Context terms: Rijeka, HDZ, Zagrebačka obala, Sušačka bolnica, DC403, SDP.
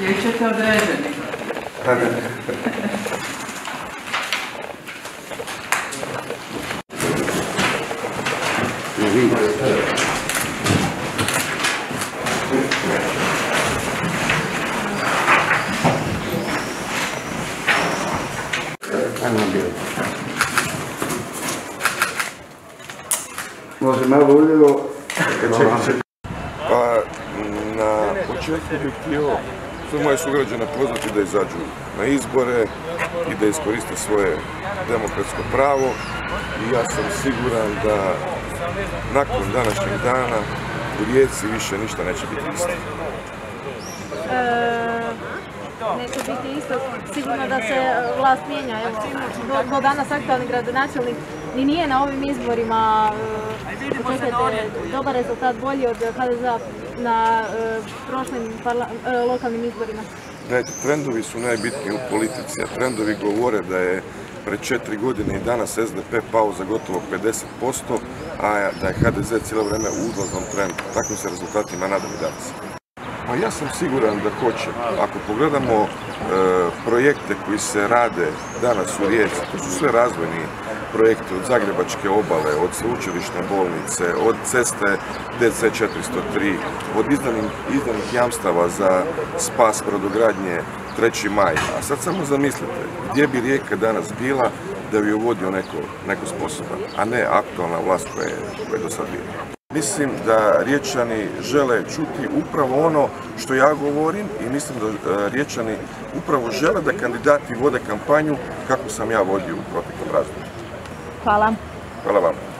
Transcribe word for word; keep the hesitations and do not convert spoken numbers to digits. Lijećete određeni. Možemo volio pa na početku bih htio sve moje sugrađane pozvati da izađu na izbore i da iskoriste svoje demokratsko pravo i ja sam siguran da nakon današnjeg dana u Rijeci više ništa neće biti isto. Neće biti isto, sigurno da se vlast mijenja, evo, do danas aktualni gradonačelnik ni nije na ovim izborima, očekajte, dobar rezultat bolji od ha de zea na prošlim lokalnim izborima. Gledajte, trendovi su najbitniji u politici, a trendovi govore da je pred četiri godine i danas es de pe pao za gotovo pedeset posto, a da je ha de ze cijelo vreme u uzlaznom trendu. Takvim se rezultatima nadam i danas. Pa ja sam siguran da hoće. Ako pogledamo e, projekte koji se rade danas u Rijeci, to su sve razvojni projekte od Zagrebačke obale, od Sušačke bolnice, od ceste de ce četiri nula tri, od izdanih, izdanih jamstava za spas brodogradnje treći maj. A sad samo zamislite, gdje bi Rijeka danas bila da bi ju vodio neko, neko sposoban, a ne aktualna vlast koja je, koja je do sad bila. Mislim da Riječani žele čuti upravo ono što ja govorim i mislim da Riječani upravo žele da kandidati vode kampanju kako sam ja vodio u proteklom razdoblju. Hvala. Hvala vam.